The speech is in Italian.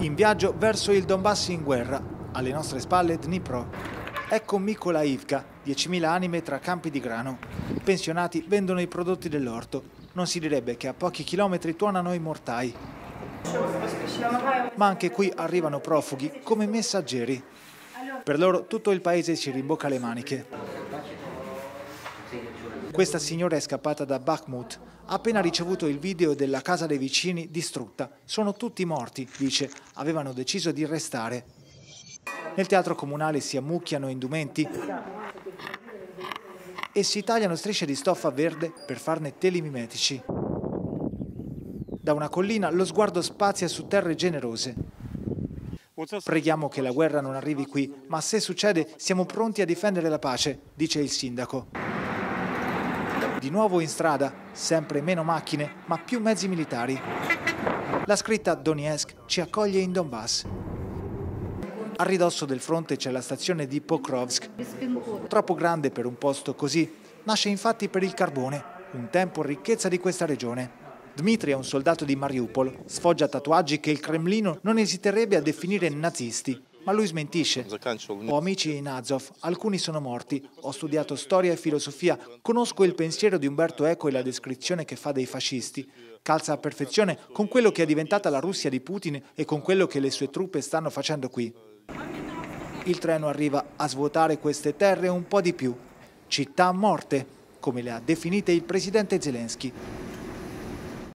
In viaggio verso il Donbass in guerra, alle nostre spalle Dnipro. Ecco Mikola Ivka, 10.000 anime tra campi di grano. I pensionati vendono i prodotti dell'orto. Non si direbbe che a pochi chilometri tuonano i mortai. Ma anche qui arrivano profughi come messaggeri. Per loro tutto il paese si rimbocca le maniche. Questa signora è scappata da Bakhmut. Ha appena ricevuto il video della casa dei vicini distrutta. Sono tutti morti, dice. Avevano deciso di restare. Nel teatro comunale si ammucchiano indumenti e si tagliano strisce di stoffa verde per farne teli mimetici. Da una collina lo sguardo spazia su terre generose. Preghiamo che la guerra non arrivi qui, ma se succede siamo pronti a difendere la pace, dice il sindaco. Di nuovo in strada, sempre meno macchine, ma più mezzi militari. La scritta Donetsk ci accoglie in Donbass. A ridosso del fronte c'è la stazione di Pokrovsk, troppo grande per un posto così, nasce infatti per il carbone, un tempo ricchezza di questa regione. Dmitry è un soldato di Mariupol, sfoggia tatuaggi che il Cremlino non esiterebbe a definire nazisti, ma lui smentisce. Ho amici in Azov, alcuni sono morti, ho studiato storia e filosofia, conosco il pensiero di Umberto Eco e la descrizione che fa dei fascisti. Calza a perfezione con quello che è diventata la Russia di Putin e con quello che le sue truppe stanno facendo qui. Il treno arriva a svuotare queste terre un po' di più. Città morte, come le ha definite il presidente Zelensky.